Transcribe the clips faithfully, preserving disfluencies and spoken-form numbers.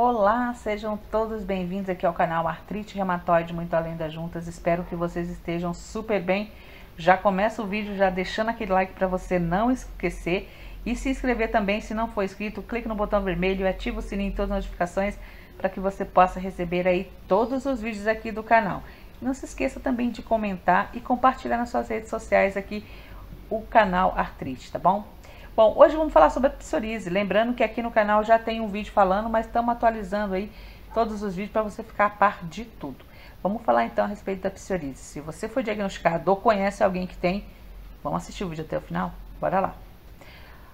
Olá, sejam todos bem-vindos aqui ao canal Artrite Reumatoide muito além das juntas. Espero que vocês estejam super bem. Já começa o vídeo já deixando aquele like para você não esquecer e se inscrever também se não for inscrito. Clique no botão vermelho e ativa o sininho em todas as notificações para que você possa receber aí todos os vídeos aqui do canal. Não se esqueça também de comentar e compartilhar nas suas redes sociais aqui o canal Artrite, tá bom? Bom, hoje vamos falar sobre a psoríase, lembrando que aqui no canal já tem um vídeo falando, mas estamos atualizando aí todos os vídeos para você ficar a par de tudo. Vamos falar então a respeito da psoríase. Se você for diagnosticado ou conhece alguém que tem, vamos assistir o vídeo até o final? Bora lá!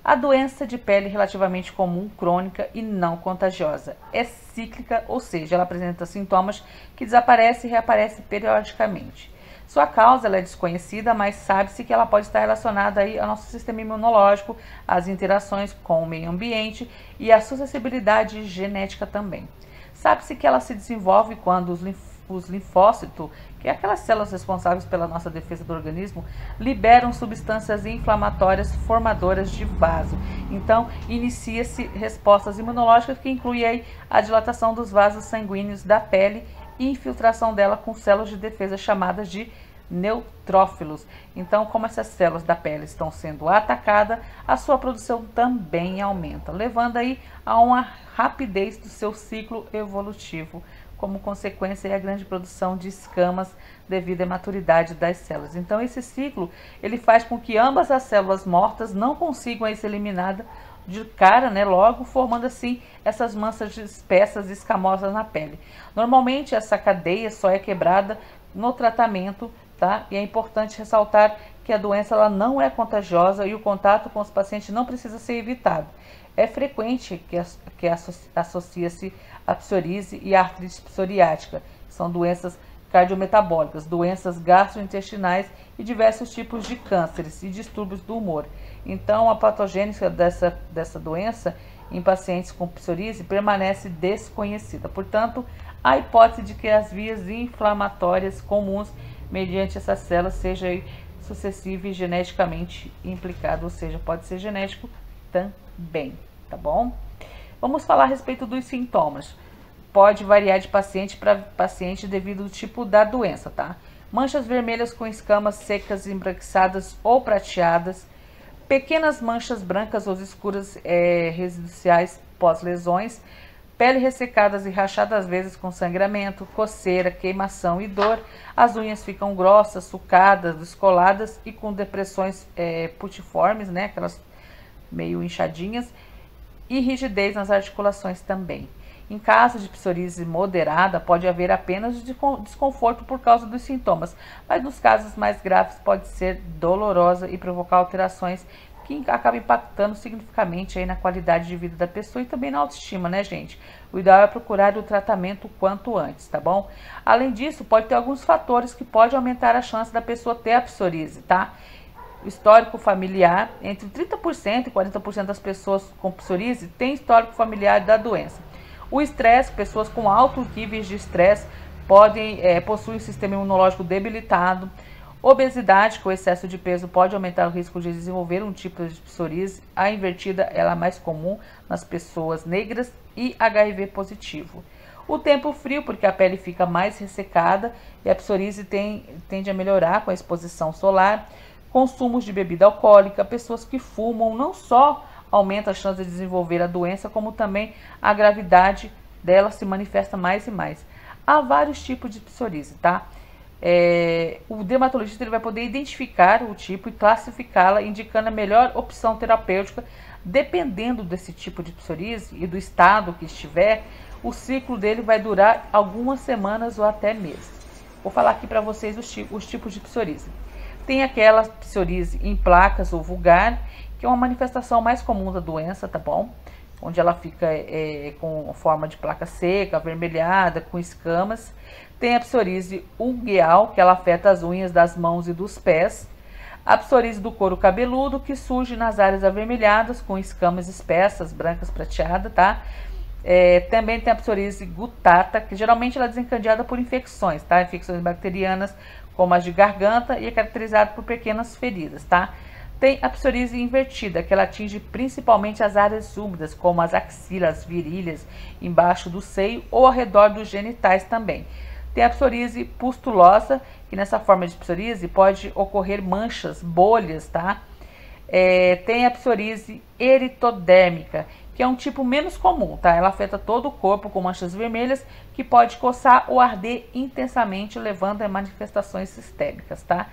A doença de pele relativamente comum, crônica e não contagiosa. É cíclica, ou seja, ela apresenta sintomas que desaparecem e reaparecem periodicamente. Sua causa ela é desconhecida, mas sabe-se que ela pode estar relacionada aí ao nosso sistema imunológico, às interações com o meio ambiente e à suscetibilidade genética também. Sabe-se que ela se desenvolve quando os, linf os linfócitos, que é aquelas células responsáveis pela nossa defesa do organismo, liberam substâncias inflamatórias formadoras de vaso. Então, inicia-se respostas imunológicas que incluem aí a dilatação dos vasos sanguíneos da pele e infiltração dela com células de defesa chamadas de neutrófilos. Então, como essas células da pele estão sendo atacadas, a sua produção também aumenta, levando aí a uma rapidez do seu ciclo evolutivo, como consequência a grande produção de escamas devido à maturidade das células. Então, esse ciclo ele faz com que ambas as células mortas não consigam aí ser eliminadas de cara, né, logo, formando assim essas mansas espessas e escamosas na pele. Normalmente essa cadeia só é quebrada no tratamento, tá? E é importante ressaltar que a doença ela não é contagiosa e o contato com os pacientes não precisa ser evitado. É frequente que, que associa-se a psoríase e a artrite psoriática, que são doenças cardiometabólicas, doenças gastrointestinais e diversos tipos de cânceres e distúrbios do humor. Então, a patogênese dessa, dessa doença em pacientes com psoríase permanece desconhecida. Portanto, a hipótese de que as vias inflamatórias comuns mediante essas células sejam sucessivas e geneticamente implicadas, ou seja, pode ser genético também, tá bom? Vamos falar a respeito dos sintomas. Pode variar de paciente para paciente devido ao tipo da doença, tá? Manchas vermelhas com escamas secas, embranquiçadas ou prateadas, pequenas manchas brancas ou escuras é, residuais pós-lesões, pele ressecadas e rachada às vezes com sangramento, coceira, queimação e dor, as unhas ficam grossas, sucadas, descoladas e com depressões é, putiformes, né? Aquelas meio inchadinhas e rigidez nas articulações também. Em caso de psoríase moderada, pode haver apenas desconforto por causa dos sintomas, mas nos casos mais graves pode ser dolorosa e provocar alterações que acabam impactando significativamente aí na qualidade de vida da pessoa e também na autoestima, né, gente? O ideal é procurar o tratamento quanto antes, tá bom? Além disso, pode ter alguns fatores que podem aumentar a chance da pessoa ter a psoríase, tá? Histórico familiar, entre trinta por cento e quarenta por cento das pessoas com psoríase tem histórico familiar da doença. O estresse, pessoas com altos níveis de estresse podem é, possuir um sistema imunológico debilitado. Obesidade com excesso de peso pode aumentar o risco de desenvolver um tipo de psoríase. A invertida ela é mais comum nas pessoas negras e H I V positivo. O tempo frio, porque a pele fica mais ressecada e a psoríase tem, tende a melhorar com a exposição solar. Consumos de bebida alcoólica, pessoas que fumam não só aumenta a chance de desenvolver a doença, como também a gravidade dela se manifesta mais e mais. Há vários tipos de psoríase, tá? É, o dermatologista ele vai poder identificar o tipo e classificá-la, indicando a melhor opção terapêutica. Dependendo desse tipo de psoríase e do estado que estiver, o ciclo dele vai durar algumas semanas ou até meses. Vou falar aqui para vocês os, os tipos de psoríase. Tem aquela psoríase em placas ou vulgar, que é uma manifestação mais comum da doença, tá bom? Onde ela fica é, com forma de placa seca, avermelhada, com escamas. Tem a psoríase ungueal, que ela afeta as unhas das mãos e dos pés. A psoríase do couro cabeludo, que surge nas áreas avermelhadas, com escamas espessas, brancas, prateadas, tá? É, também tem a psoríase gutata, que geralmente ela é desencadeada por infecções, tá? Infecções bacterianas, como as de garganta, e é caracterizada por pequenas feridas, tá? Tem a psoríase invertida, que ela atinge principalmente as áreas úmidas, como as axilas, as virilhas, embaixo do seio ou ao redor dos genitais também. Tem a psoríase pustulosa, que nessa forma de psoríase pode ocorrer manchas, bolhas, tá? É, tem a psoríase eritodérmica, que é um tipo menos comum, tá? Ela afeta todo o corpo com manchas vermelhas, que pode coçar ou arder intensamente, levando a manifestações sistêmicas, tá?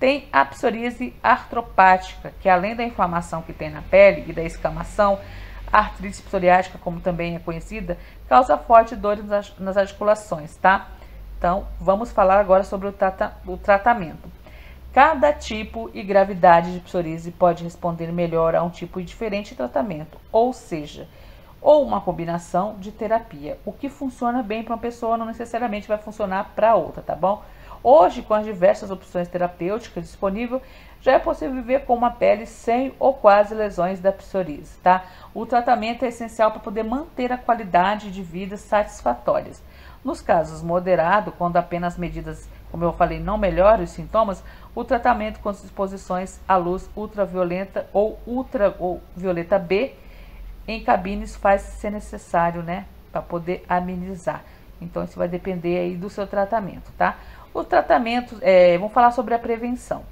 Tem a psoríase artropática, que além da inflamação que tem na pele e da escamação, a artrite psoriática, como também é conhecida, causa forte dor nas articulações, tá? Então, vamos falar agora sobre o, trata o tratamento. Cada tipo e gravidade de psoríase pode responder melhor a um tipo diferente de tratamento, ou seja, ou uma combinação de terapia. O que funciona bem para uma pessoa não necessariamente vai funcionar para outra, tá bom? Hoje, com as diversas opções terapêuticas disponíveis, já é possível viver com uma pele sem ou quase lesões da psoríase, tá? O tratamento é essencial para poder manter a qualidade de vida satisfatórias. Nos casos moderados, quando apenas medidas, como eu falei, não melhoram os sintomas, o tratamento com as exposições à luz ultravioleta ou ultravioleta B em cabines faz se necessário, né? Para poder amenizar. Então, isso vai depender aí do seu tratamento, tá? O tratamento, é, vamos falar sobre a prevenção.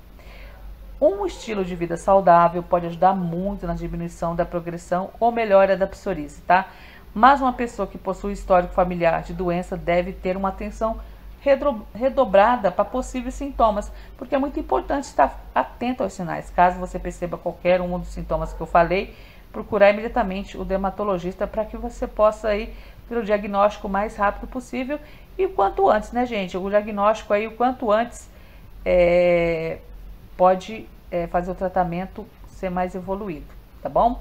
Um estilo de vida saudável pode ajudar muito na diminuição da progressão ou melhora da psoríase, tá? Mas uma pessoa que possui histórico familiar de doença deve ter uma atenção redobrada para possíveis sintomas, porque é muito importante estar atento aos sinais. Caso você perceba qualquer um dos sintomas que eu falei, procurar imediatamente o dermatologista para que você possa aí ter o diagnóstico mais rápido possível e o quanto antes, né, gente? O diagnóstico aí, o quanto antes, é, pode é, fazer o tratamento ser mais evoluído, tá bom?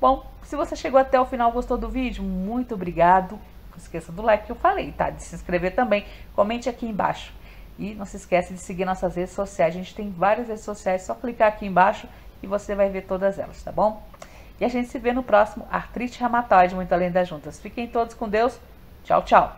Bom, se você chegou até o final, gostou do vídeo, muito obrigado. Não esqueça do like que eu falei, tá? De se inscrever também, comente aqui embaixo. E não se esqueça de seguir nossas redes sociais, a gente tem várias redes sociais, só clicar aqui embaixo e você vai ver todas elas, tá bom? E a gente se vê no próximo Artrite Reumatoide muito além das juntas. Fiquem todos com Deus. Tchau, tchau.